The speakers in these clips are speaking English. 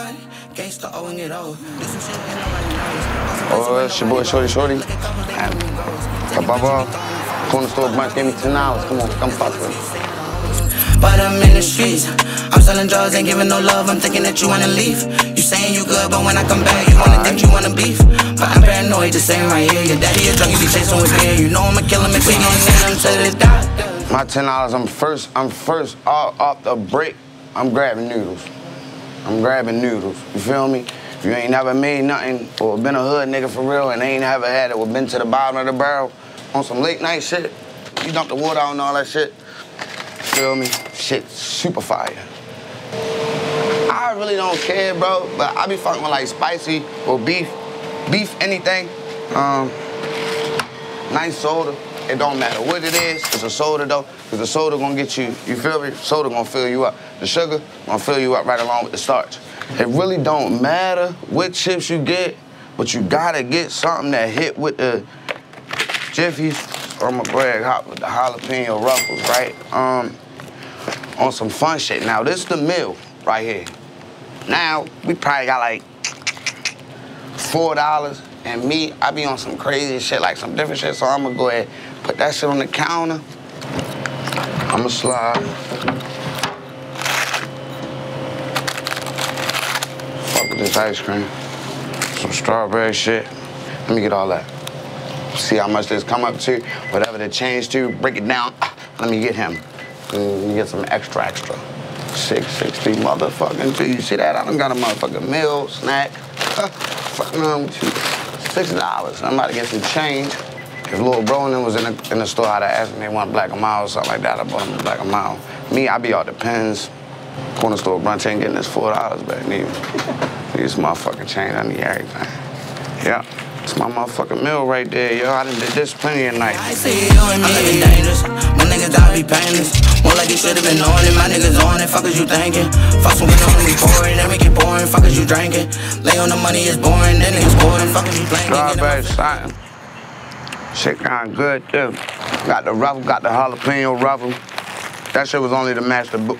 Oh, it's your boy Shordie Shordie. Above All, corner store brunch, give me $10. Come on, come fuck with me. But I'm in the streets. I'm selling drugs, ain't giving no love. I'm thinking that you wanna leave. You saying you good, but when I come back, you wanna think you wanna beef. But I'm paranoid, just saying right here. Your daddy is drunk, you be chasing with fear. You know I'ma kill him if we don't send him to the doctor. My $10, I'm first off the break. I'm grabbing noodles. You feel me? If you ain't never made nothing or been a hood nigga for real and ain't never had it or been to the bottom of the barrel on some late night shit, you dump the water out and all that shit. Feel me? Shit, super fire. I really don't care, bro, but I be fucking with like spicy or beef. Beef, anything. Nice soda. It don't matter what it is. It's a soda, though, because the soda gonna get you, you feel me? Soda gonna fill you up. The sugar gonna fill you up right along with the starch. It really don't matter what chips you get, but you gotta get something that hit with the jiffies. I'm gonna grab hot with the jalapeno ruffles, right? On some fun shit. Now, this is the meal right here. Now, we probably got like $4. And me, I be on some crazy shit, like some different shit, so I'm gonna go ahead, put that shit on the counter. I'm gonna slide. Fuck with this ice cream. Some strawberry shit. Let me get all that. See how much this come up to, whatever the change to, break it down. Let me get him. Let me get some extra. 660 motherfucking G. You see that? I done got a motherfucking meal, snack. Fucking on with you. $6. I'm about to get some change. If Lil Bro and them was in the store, I'd ask them they want Black and Mild or something like that. I bought them a Black and Mild. Me, I be out the Pens. Corner store brunch ain't getting this $4 back, neither. This motherfucking change, I need everything. Yeah, it's my motherfucking meal right there, yo. I done did this plenty of nights. I see you and me. I'm living dangerous. My niggas, I be painless. More like you should've been on it. My niggas on it, fuck is you thinking? Fuck when we on, we pouring, and we get boring. Fuck is you drinking? Lay on the money, it's boring, then niggas boring. Fuck is you playing? Strawberry something. Shit kinda good, too. Got the ruffle, got the jalapeno ruffle. That shit was only the master new.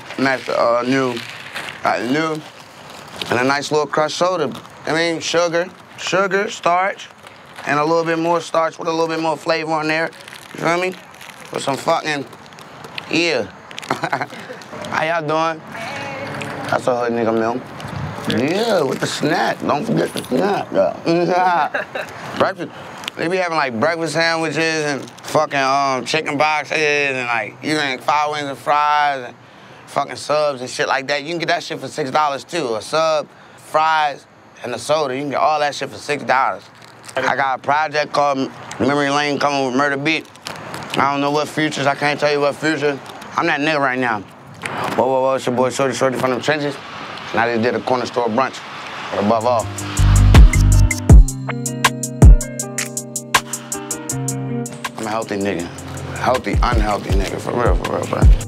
Got the new. And a nice little crushed soda. I mean, sugar, starch. And a little bit more starch with a little bit more flavor on there. You feel me? With some fucking, yeah. How y'all doing? That's a hood nigga meal. Yeah, with the snack. Don't forget the snack, though. Breakfast. They be having like breakfast sandwiches and fucking chicken boxes and like you ain't fried wings and fries and fucking subs and shit like that. You can get that shit for $6 too. A sub, fries, and a soda. You can get all that shit for $6. I got a project called Memory Lane coming with Murder Beat. I don't know what futures, I can't tell you what future. I'm that nigga right now. Whoa, it's your boy Shordie Shordie from them trenches. And I just did a corner store brunch, but above all. I'm a healthy nigga. Healthy, unhealthy nigga, for real, bro.